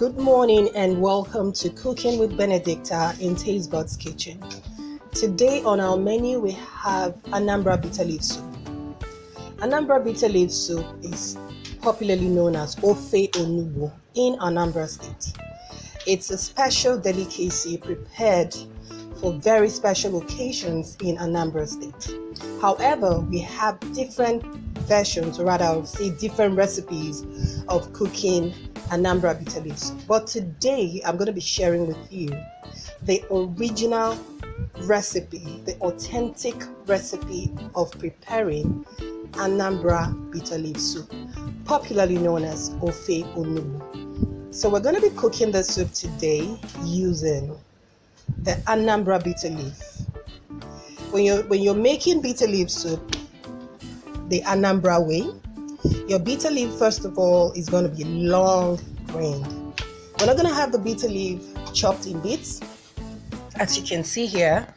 Good morning and welcome to Cooking with Benedicta in Taste Buds Kitchen. Today on our menu we have Anambra bitter leaf soup. Anambra bitter leaf soup is popularly known as Ofe Onugbu in Anambra State. It's a special delicacy prepared for very special occasions in Anambra State. However, we have different versions, or rather I would say different recipes of cooking Anambra bitter leaf soup. But today I'm going to be sharing with you the original recipe, the authentic recipe of preparing Anambra bitter leaf soup, popularly known as Ofe Onugbu. So we're going to be cooking the soup today using the Anambra bitter leaf. When you're making bitter leaf soup the Anambra way, your bitter leaf first of all is going to be long grained. We're not going to have the bitter leaf chopped in bits. As you can see here,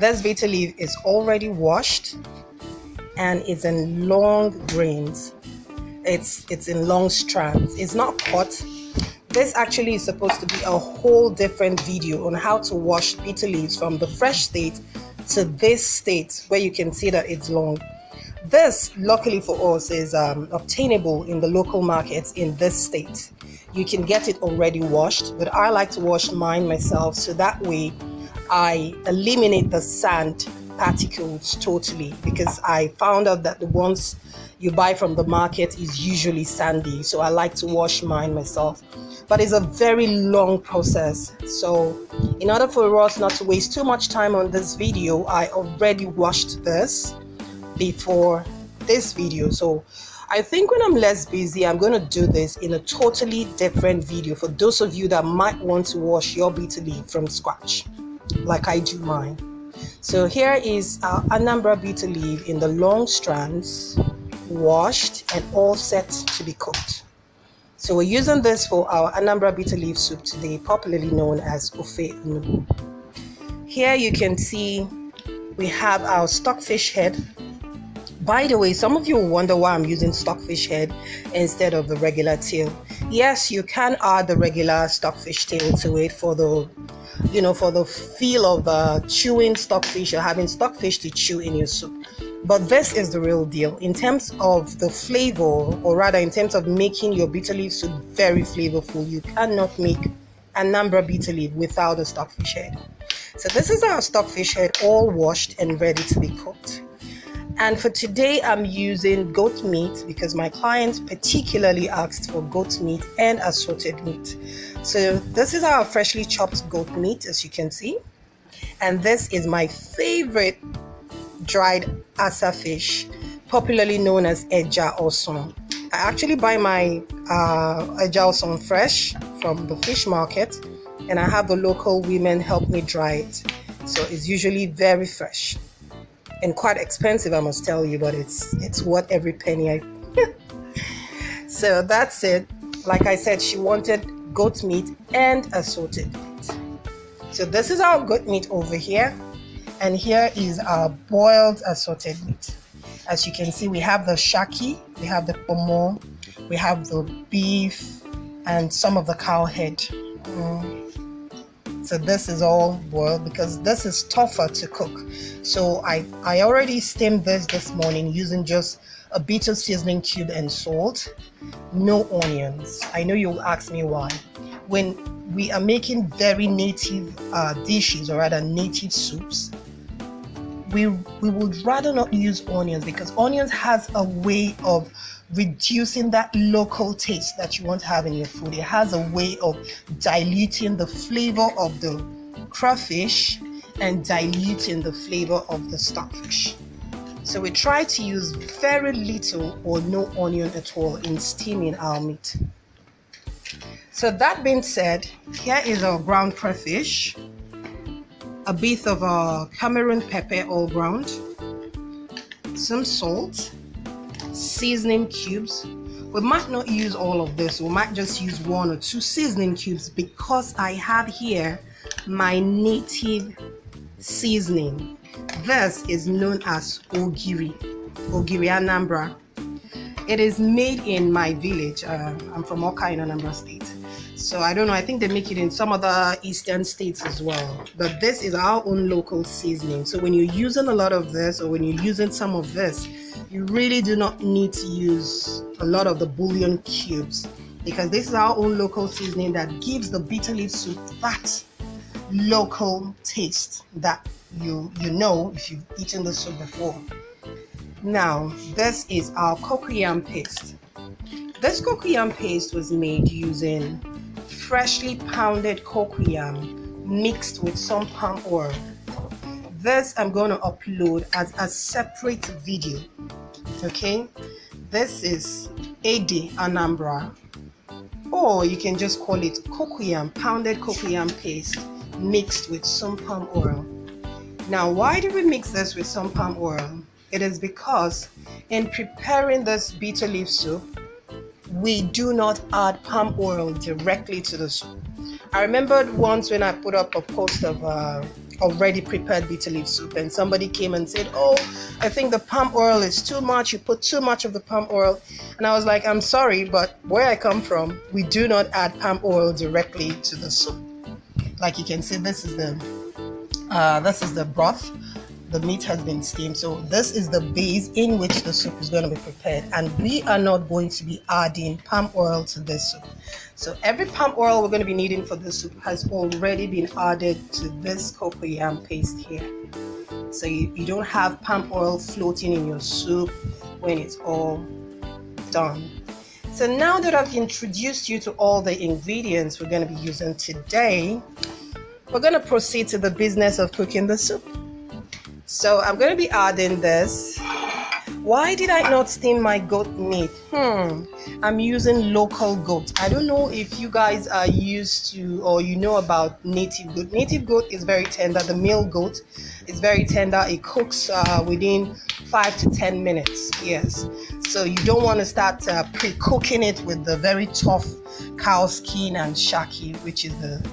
this bitter leaf is already washed and it's in long grains. It's in long strands. It's not cut. This actually is supposed to be a whole different video on how to wash bitter leaves from the fresh state to this state where you can see that it's long. This, luckily for us, is obtainable in the local markets in this state. You can get it already washed, but I like to wash mine myself so that way I eliminate the sand particles totally, because I found out that the ones you buy from the market is usually sandy, so I like to wash mine myself. But it's a very long process, so in order for us not to waste too much time on this video, I already washed this before this video. So I think when I'm less busy, I'm going to do this in a totally different video for those of you that might want to wash your bitter leaf from scratch like I do mine. So here is our Anambra bitter leaf in the long strands, washed and all set to be cooked. So we're using this for our Anambra bitter leaf soup today, popularly known as Ofe Onugbu. Here you can see we have our stockfish head. By the way, some of you wonder why I'm using stockfish head instead of the regular tail. Yes, you can add the regular stockfish tail to it for the, you know, for the feel of chewing stockfish or having stockfish to chew in your soup. But this is the real deal in terms of the flavor, or rather in terms of making your bitter leaf soup very flavorful. You cannot make Anambra bitter leaf without a stockfish head. So this is our stockfish head, all washed and ready to be cooked. And for today, I'm using goat meat because my client particularly asked for goat meat and assorted meat. So this is our freshly chopped goat meat, as you can see. And this is my favorite dried asa fish, popularly known as Eja Oson. I actually buy my Eja Oson fresh from the fish market, and I have the local women help me dry it. So it's usually very fresh. And quite expensive, I must tell you, but it's worth every penny. So that's it. Like I said, she wanted goat meat and assorted meat. So this is our goat meat over here, and here is our boiled assorted meat. As you can see, we have the shaki, we have the pomo, we have the beef, and some of the cow head. So this is all boiled because this is tougher to cook. So I already steamed this morning using just a bit of seasoning cube and salt, no onions. I know you'll ask me why. When we are making very native dishes, or rather native soups, we would rather not use onions because onions has a way of reducing that local taste that you want to have in your food. It has a way of diluting the flavor of the crawfish and diluting the flavor of the stockfish. So we try to use very little or no onion at all in steaming our meat. So that being said, here is our ground crawfish, a bit of our Cameroon pepper all ground, some salt, seasoning cubes. We might not use all of this, we might just use one or two seasoning cubes because I have here my native seasoning. This is known as Ogiri Ogiri Anambra. It is made in my village. I'm from Okina Anambra state. So I don't know, I think they make it in some other eastern states as well. But this is our own local seasoning. So when you're using a lot of this, or when you're using some of this, you really do not need to use a lot of the bouillon cubes, because this is our own local seasoning that gives the bitter leaf soup that local taste that you know if you've eaten the soup before. Now, this is our cocoyam paste. This cocoyam paste was made using freshly pounded cocoyam mixed with some palm oil. This I'm going to upload as a separate video, okay? This is Edi Anambra, or you can just call it cocoyam, pounded cocoyam paste mixed with some palm oil. Now, why do we mix this with some palm oil? It is because in preparing this bitter leaf soup, we do not add palm oil directly to the soup. I remembered once when I put up a post of already prepared bitter leaf soup, and somebody came and said, oh, I think the palm oil is too much, you put too much of the palm oil. And I was like, I'm sorry, but where I come from, we do not add palm oil directly to the soup. Like you can see, this is the broth. The meat has been steamed, so this is the base in which the soup is going to be prepared, and we are not going to be adding palm oil to this soup. So every palm oil we're going to be needing for this soup has already been added to this cocoyam paste here, so you don't have palm oil floating in your soup when it's all done. So now that I've introduced you to all the ingredients we're going to be using today, we're going to proceed to the business of cooking the soup. So I'm going to be adding this. Why did I not steam my goat meat? I'm using local goat. I don't know if you guys are used to, or you know about native goat. Native goat is very tender. The male goat is very tender. It cooks within 5 to 10 minutes. Yes. So you don't want to start pre-cooking it with the very tough cow skin and shaki, which is the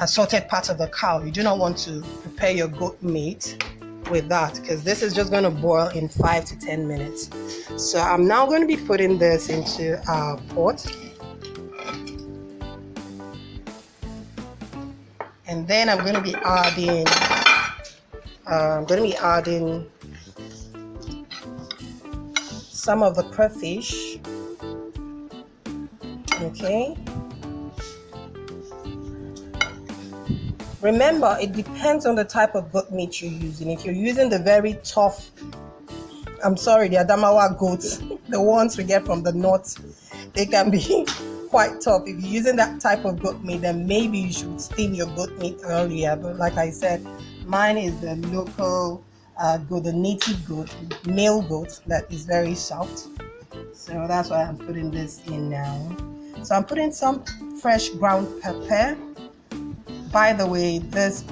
assorted part of the cow. You do not want to prepare your goat meat with that, because this is just going to boil in 5 to 10 minutes. So I'm now going to be putting this into our pot, and then I'm going to be adding some of the crayfish. Okay. Remember, it depends on the type of goat meat you're using. If you're using the very tough, I'm sorry, the Adamawa goats, the ones we get from the north, they can be quite tough. If you're using that type of goat meat, then maybe you should steam your goat meat earlier. But like I said, mine is the local goat, the native goat, male goat, that is very soft. So that's why I'm putting this in now. So I'm putting some fresh ground pepper. By the way, these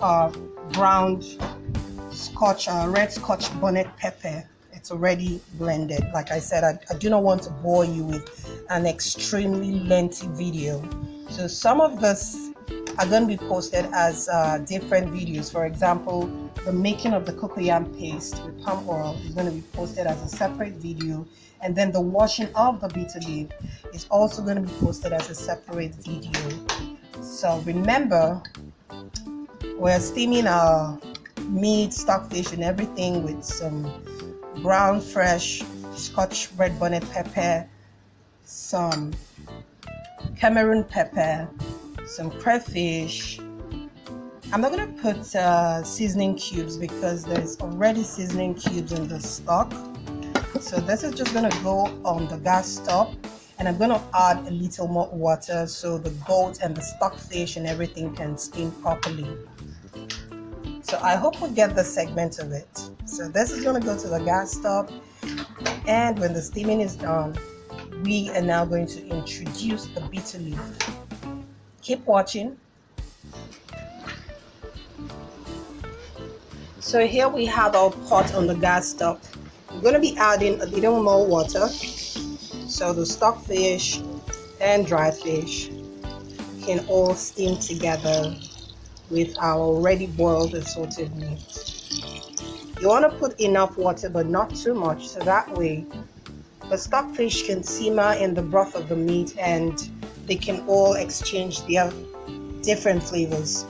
are ground scotch, red scotch bonnet pepper. It's already blended. Like I said, I do not want to bore you with an extremely lengthy video. So some of this are going to be posted as different videos. For example, the making of the cocoyam paste with palm oil is going to be posted as a separate video. And then the washing of the bitter leaf is also going to be posted as a separate video. So remember, we're steaming our meat, stockfish and everything with some brown fresh scotch red bonnet pepper, some Cameroon pepper, some crayfish. I'm not going to put seasoning cubes because there's already seasoning cubes in the stock. So this is just going to go on the gas stove. And I'm going to add a little more water so the goat and the stockfish and everything can steam properly. So I hope we get the segment of it. So this is going to go to the gas stove, and when the steaming is done, we are now going to introduce the bitter leaf. Keep watching. So here we have our pot on the gas stove. I'm going to be adding a little more water. So the stockfish and dry fish can all steam together with our already boiled assorted meat. You want to put enough water, but not too much, so that way the stockfish can simmer in the broth of the meat and they can all exchange their different flavors,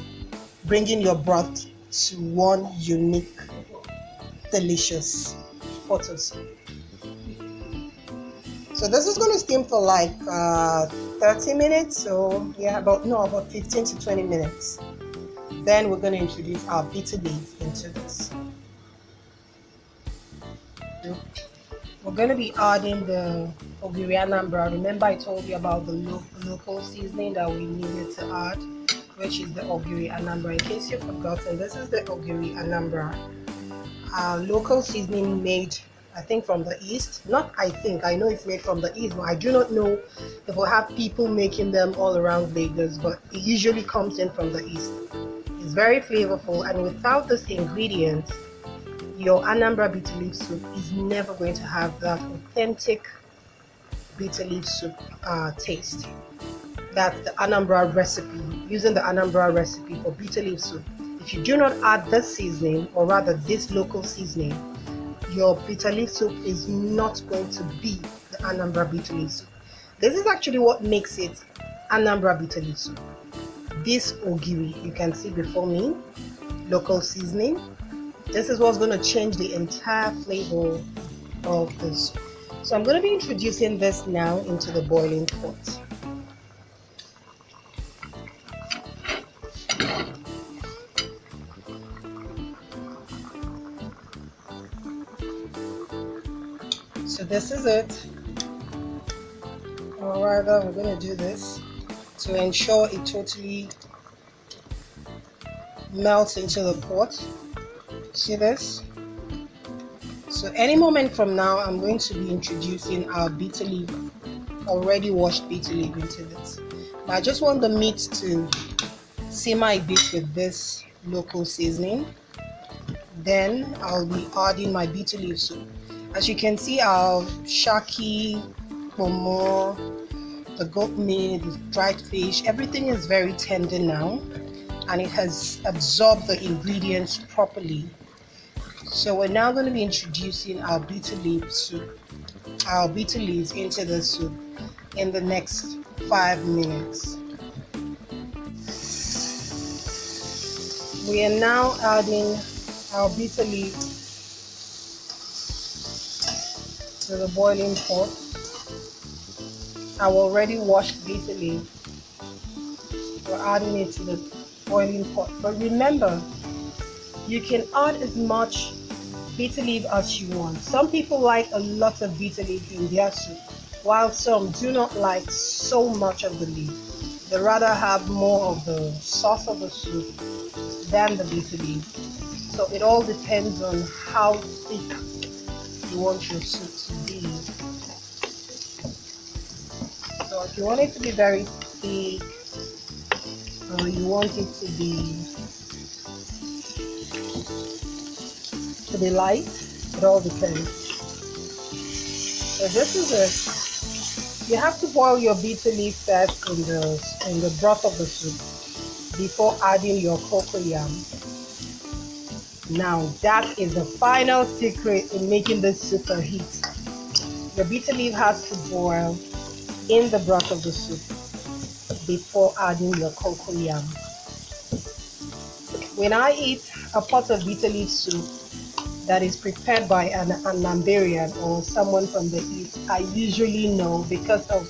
bringing your broth to one unique, delicious pot of soup. So this is going to steam for like 30 minutes, so yeah, about 15 to 20 minutes. Then we're going to introduce our bitter leaf into this. We're going to be adding the Ogiri Anambra. Remember I told you about the local seasoning that we needed to add, which is the Ogiri Anambra. In case you've forgotten, this is the Ogiri Anambra, local seasoning made, I think, from the East. I know it's made from the East, but I do not know if we'll have people making them all around Lagos, but it usually comes in from the East. It's very flavorful, and without this ingredient, your Anambra bitter leaf soup is never going to have that authentic bitter leaf soup taste. That's the Anambra recipe, using the Anambra recipe for bitter leaf soup. If you do not add this seasoning, or rather this local seasoning, your bitter leaf soup is not going to be the Anambra bitter leaf soup. This is actually what makes it Anambra bitter leaf soup. This Ogiri you can see before me, local seasoning. This is what's going to change the entire flavor of this. So I'm going to be introducing this now into the boiling pot. So this is it, or rather we're going to do this to ensure it totally melts into the pot. See this? So any moment from now I'm going to be introducing our bitter leaf, already washed bitter leaf, into this. But I just want the meat to simmer a bit with this local seasoning. Then I'll be adding my bitter leaf soup. As you can see, our shaki, pomo, the goat meat, the dried fish, everything is very tender now, and it has absorbed the ingredients properly. So we're now going to be introducing our bitter leaf soup, our bitter leaves into the soup in the next 5 minutes. We are now adding our bitter leaf to the boiling pot. I've already washed bitter leaf. We're adding it to the boiling pot, but remember, you can add as much bitter leaf as you want. Some people like a lot of bitter leaf in their soup, while some do not like so much of the leaf. They rather have more of the sauce of the soup than the bitter leaf. So it all depends on how thick you want your soup to be. So if you want it to be very thick, or you want it to be light, it all depends. So this is it. You have to boil your bitter leaf first in the broth of the soup before adding your cocoyam. Now that is the final secret in making this soup a hit. The bitter leaf has to boil in the broth of the soup before adding your cocoyam. When I eat a pot of bitter leaf soup that is prepared by an Anambrian or someone from the East, I usually know because of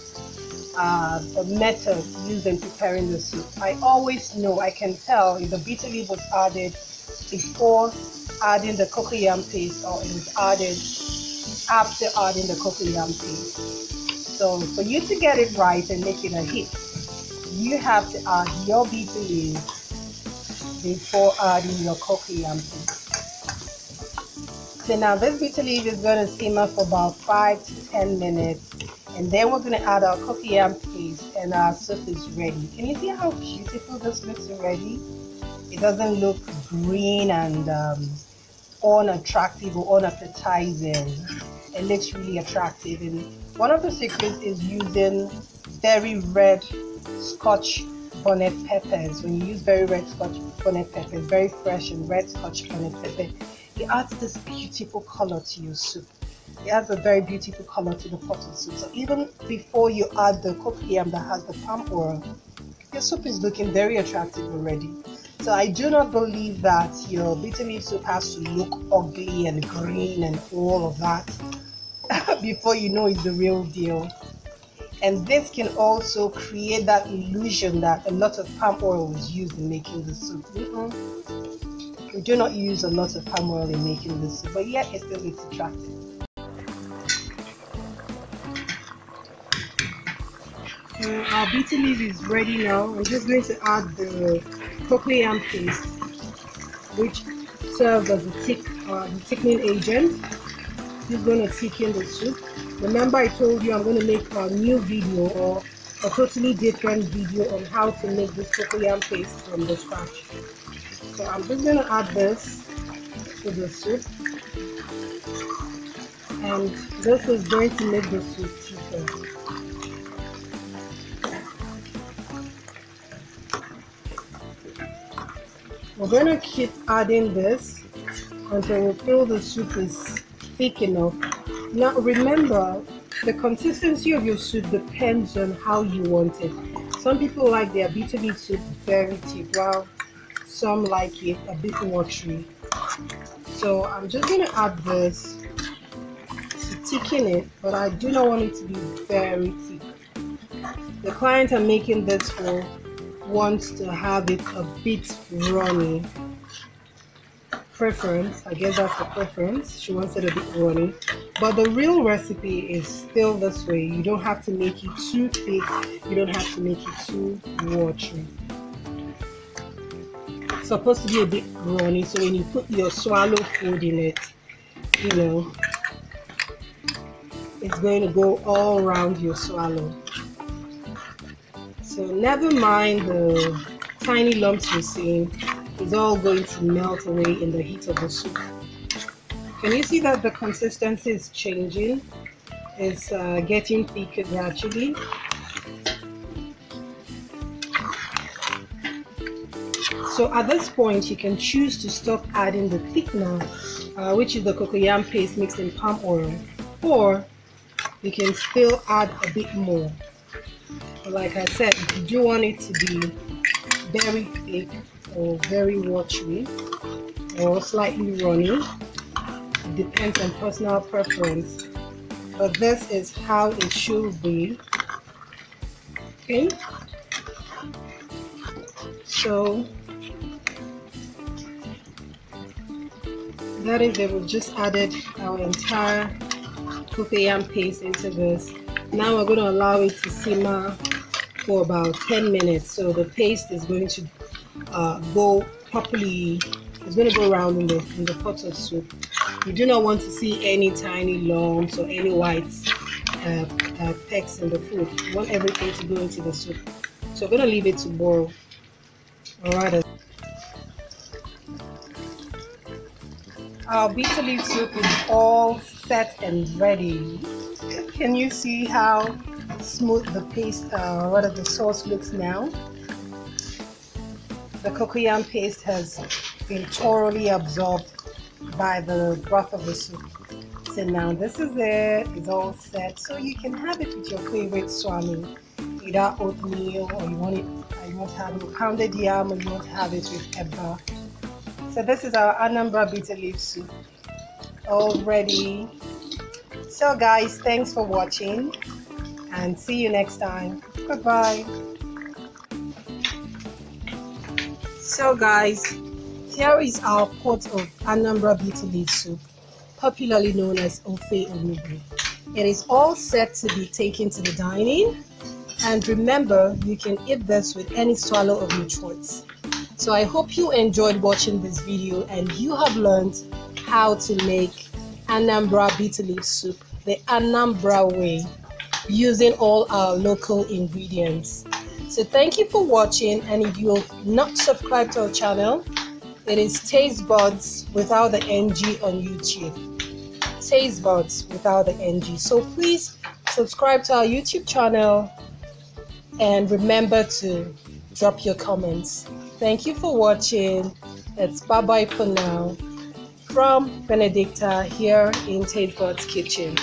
the method used in preparing the soup. I always know, I can tell if the bitter leaf was added before adding the cocoyam paste, or it was added after adding the cocoyam paste. So for you to get it right and make it a hit, you have to add your bitter leaves before adding your cocoyam paste. So now this bitter leaf is going to simmer for about 5 to 10 minutes, and then we're going to add our cocoyam paste and our soup is ready. Can you see how beautiful this looks already? It doesn't look green and unattractive or unappetizing. It looks really attractive. And one of the secrets is using very red Scotch bonnet peppers. When you use very red Scotch bonnet peppers, very fresh and red Scotch bonnet pepper, It adds this beautiful color to your soup. It adds a very beautiful color to the pot of soup. So even before you add the cocoyam that has the palm oil, your soup is looking very attractive already. So I do not believe that your bitter leaf soup has to look ugly and green and all of that before you know it's the real deal. And this can also create that illusion that a lot of palm oil was used in making the soup. We do not use a lot of palm oil in making this soup, but yet it still looks attractive. So our bitter leaf is ready now. I'm just going to add the cocoyam paste, which serves as a thickening agent. It's going to thicken the soup. Remember, I told you I'm going to make a new video or a totally different video on how to make this cocoyam paste from the scratch. So I'm just going to add this to the soup, and this is going to make the soup thicker. We're going to keep adding this until we feel the soup is thick enough. Now remember, the consistency of your soup depends on how you want it. Some people like their bitter leaf soup very thick, while some like it a bit watery. So I'm just going to add this to thicken it, but I do not want it to be very thick. The client I'm making this for wants to have it a bit runny. Preference, I guess that's the preference. She wants it a bit runny, but the real recipe is still this way. You don't have to make it too thick, you don't have to make it too watery. It's supposed to be a bit runny, so when you put your swallow food in it, you know, it's going to go all around your swallow. So never mind the tiny lumps you're seeing, it's all going to melt away in the heat of the soup. Can you see that the consistency is changing? It's getting thicker gradually. So at this point you can choose to stop adding the thickener, which is the cocoyam paste mixed in palm oil, or you can still add a bit more. Like I said, if you do want it to be very thick or very watery or slightly runny, it depends on personal preference, but this is how it should be. Okay, so that is it. We've just added our entire cocoyam paste into this. Now we're going to allow it to simmer for about 10 minutes, so the paste is going to go properly. It's going to go around in the pot of soup. You do not want to see any tiny lumps or any white pecks in the food. You want everything to go into the soup. So we're going to leave it to boil. Alright. Our bitter leaf soup is all set and ready. Can you see how smooth the paste, the sauce looks now? The cocoyam paste has been thoroughly absorbed by the broth of the soup. So now this is it, it's all set. So you can have it with your favorite swallow, either oatmeal, or you want to have it pounded yam, or you want to have it with eba. So this is our Anambra bitter leaf soup, all ready. So guys, thanks for watching and see you next time. Goodbye. So guys, here is our pot of Anambra bitter leaf soup, popularly known as Ofe Onugbu. It is all set to be taken to the dining, and remember, you can eat this with any swallow of your choice. So I hope you enjoyed watching this video and you have learned how to make Anambra bitter leaf soup the Anambra way, using all our local ingredients. So thank you for watching, and if you have not subscribed to our channel, it is Taste Buds without the NG on YouTube. Taste Buds without the NG. So please subscribe to our YouTube channel and remember to drop your comments. Thank you for watching. It's bye bye for now. from Benedicta here in Taste Buds Kitchen.